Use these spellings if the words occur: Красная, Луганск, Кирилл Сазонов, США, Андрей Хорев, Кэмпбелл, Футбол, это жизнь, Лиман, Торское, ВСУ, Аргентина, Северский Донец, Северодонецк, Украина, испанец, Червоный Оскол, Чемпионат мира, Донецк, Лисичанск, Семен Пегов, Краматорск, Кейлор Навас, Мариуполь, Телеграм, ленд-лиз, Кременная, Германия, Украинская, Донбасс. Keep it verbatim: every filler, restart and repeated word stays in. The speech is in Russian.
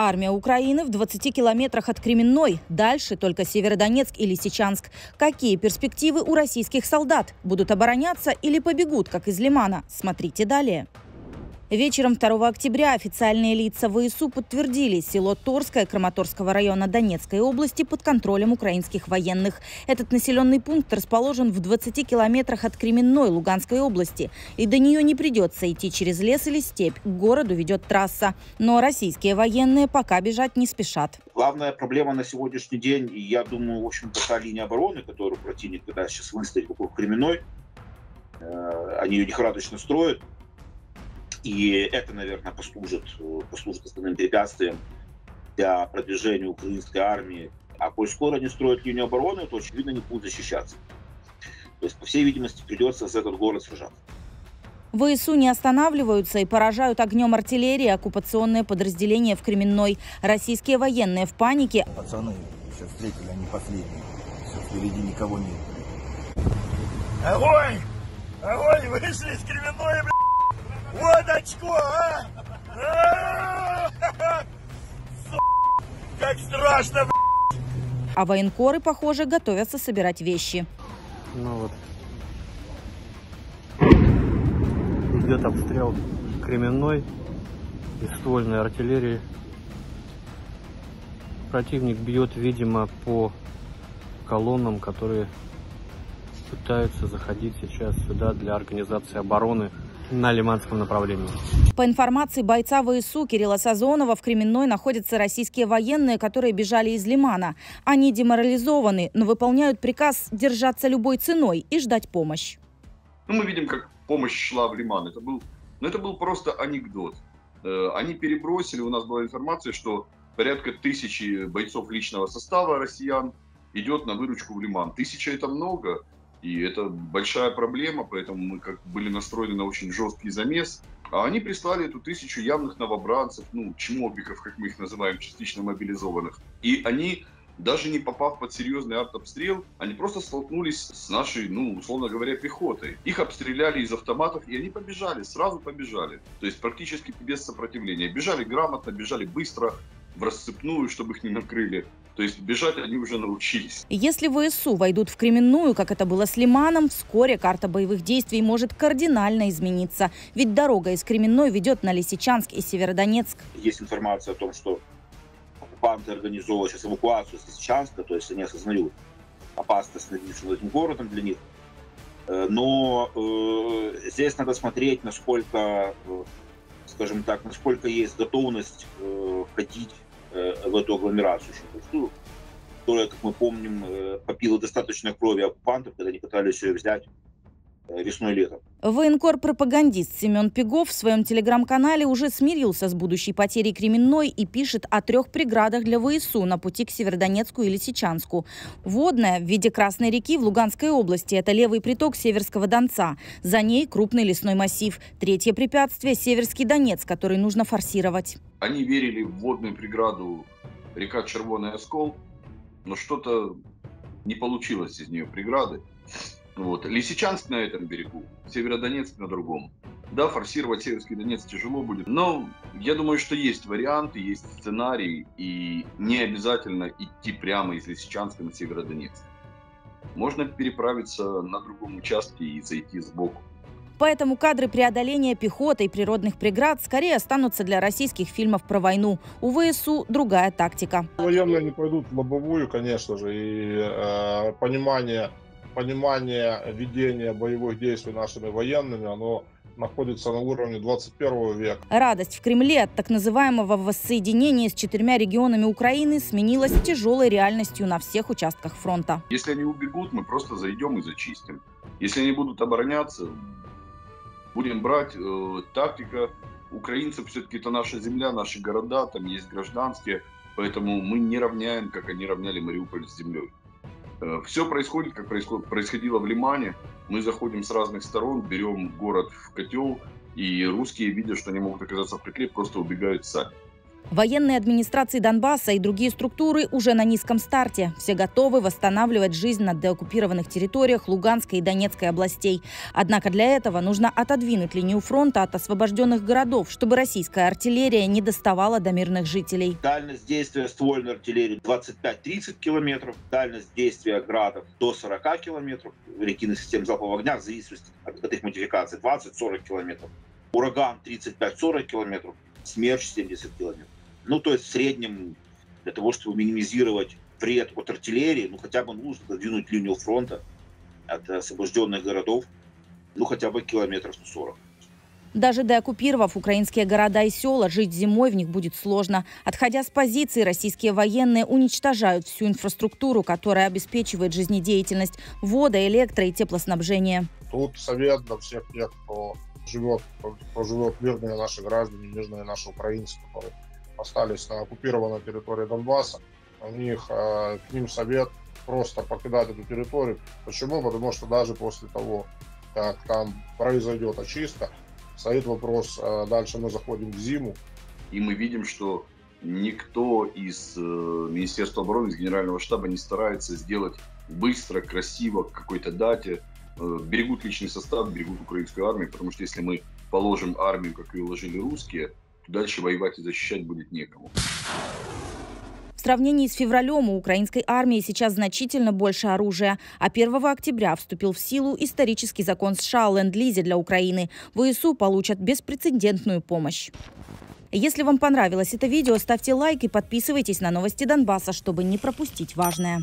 Армия Украины в двадцати километрах от Кременной. Дальше только Северодонецк и Лисичанск. Какие перспективы у российских солдат? Будут обороняться или побегут, как из Лимана? Смотрите далее. Вечером второго октября официальные лица ВСУ подтвердили: село Торское Краматорского района Донецкой области под контролем украинских военных. Этот населенный пункт расположен в двадцати километрах от Кременной Луганской области. И до нее не придется идти через лес или степь. К городу ведет трасса. Но российские военные пока бежать не спешат. Главная проблема на сегодняшний день, и я думаю, в общем-то, та линия обороны, которую противник пытается сейчас выставить вокруг Кременной, они ее лихорадочно строят. И это, наверное, послужит, послужит основным препятствием для продвижения украинской армии. А коль скоро они строят линию обороны, то, очевидно, не будут защищаться. То есть, по всей видимости, придется за этот город сражаться. ВСУ не останавливаются и поражают огнем артиллерии оккупационные подразделения в Кременной. Российские военные в панике. Пацаны еще встретили, они последние. Все, впереди никого нет. Огонь! Огонь! Вышли из Кременной, блядь! Вот очко, а! А-а-а! Сука, как страшно, блядь! А военкоры, похоже, готовятся собирать вещи. Ну вот. Идет обстрел Кременной из ствольной артиллерии. Противник бьет, видимо, по колоннам, которые пытаются заходить сейчас сюда для организации обороны на лиманском направлении. По информации бойца ВСУ Кирилла Сазонова, в Кременной находятся российские военные, которые бежали из Лимана. Они деморализованы, но выполняют приказ держаться любой ценой и ждать помощь. Ну, мы видим, как помощь шла в Лиман. Это был, ну, это был просто анекдот. Они перебросили, у нас была информация, что порядка тысячи бойцов личного состава россиян идет на выручку в Лиман. Тысяча – это много. И это большая проблема, поэтому мы как были настроены на очень жесткий замес. А они прислали эту тысячу явных новобранцев, ну, чмобиков, как мы их называем, частично мобилизованных. И они, даже не попав под серьезный артобстрел, они просто столкнулись с нашей, ну, условно говоря, пехотой. Их обстреляли из автоматов, и они побежали, сразу побежали. То есть практически без сопротивления. Бежали грамотно, бежали быстро, в рассыпную, чтобы их не накрыли. То есть бежать они уже научились. Если ВСУ войдут в Кременную, как это было с Лиманом, вскоре карта боевых действий может кардинально измениться. Ведь дорога из Кременной ведет на Лисичанск и Северодонецк. Есть информация о том, что оккупанты организовывают сейчас эвакуацию с Лисичанска, то есть они осознают опасность над этим городом для них. Но э, здесь надо смотреть, насколько, э, скажем так, насколько есть готовность э, входить в эту агломерацию, которая, как мы помним, попила достаточно крови оккупантов, когда они пытались ее взять весной-летом. Военкор-пропагандист Семен Пегов в своем телеграм-канале уже смирился с будущей потерей Кременной и пишет о трех преградах для ВСУ на пути к Северодонецку и Лисичанску. Водная в виде Красной реки в Луганской области – это левый приток Северского Донца. За ней крупный лесной массив. Третье препятствие – Северский Донец, который нужно форсировать. Они верили в водную преграду река Червоный Оскол, но что-то не получилось из нее преграды. Вот. Лисичанск на этом берегу, Северодонецк на другом. Да, форсировать Северский Донец тяжело будет, но я думаю, что есть варианты, есть сценарий, и не обязательно идти прямо из Лисичанска на Северодонецк. Можно переправиться на другом участке и зайти сбоку. Поэтому кадры преодоления пехоты и природных преград скорее останутся для российских фильмов про войну. У ВСУ другая тактика. Военные не пойдут в лобовую, конечно же, и э, понимание... Понимание ведения боевых действий нашими военными, оно находится на уровне двадцать первого века. Радость в Кремле от так называемого воссоединения с четырьмя регионами Украины сменилась тяжелой реальностью на всех участках фронта. Если они убегут, мы просто зайдем и зачистим. Если они будут обороняться, будем брать. Э, тактика украинцев все-таки это наша земля, наши города, там есть гражданские, поэтому мы не равняем, как они равняли Мариуполь с землей. Все происходит, как происходило в Лимане. Мы заходим с разных сторон, берем город в котел, и русские, видя, что они могут оказаться в петле, просто убегают сами. Военные администрации Донбасса и другие структуры уже на низком старте. Все готовы восстанавливать жизнь на деоккупированных территориях Луганской и Донецкой областей. Однако для этого нужно отодвинуть линию фронта от освобожденных городов, чтобы российская артиллерия не доставала до мирных жителей. Дальность действия ствольной артиллерии двадцать пять — тридцать километров, дальность действия градов до сорока километров, реактивных систем залпового огня в зависимости от, от их модификации двадцать — сорок километров, ураган тридцать пять — сорок километров, смерч семьдесят километров. Ну, то есть в среднем для того, чтобы минимизировать вред от артиллерии, ну, хотя бы нужно двинуть линию фронта от освобожденных городов, ну, хотя бы километров сорок. Даже деоккупировав украинские города и села, жить зимой в них будет сложно. Отходя с позиций, российские военные уничтожают всю инфраструктуру, которая обеспечивает жизнедеятельность: вода, электро и теплоснабжение. Тут совет для всех тех, кто живет, кто живет мирные наши граждане, мирные наши украинцы, которые остались на оккупированной территории Донбасса. У них, к ним совет просто покидать эту территорию. Почему? Потому что даже после того, как там произойдет очистка, стоит вопрос, дальше мы заходим в зиму. И мы видим, что никто из Министерства обороны, из Генерального штаба не старается сделать быстро, красиво, к какой-то дате. Берегут личный состав, берегут украинскую армию, потому что если мы положим армию, как ее уложили русские, дальше воевать и защищать будет некому. В сравнении с февралем у украинской армии сейчас значительно больше оружия. А первого октября вступил в силу исторический закон США о ленд-лизе для Украины. ВСУ получат беспрецедентную помощь. Если вам понравилось это видео, ставьте лайк и подписывайтесь на новости Донбасса, чтобы не пропустить важное.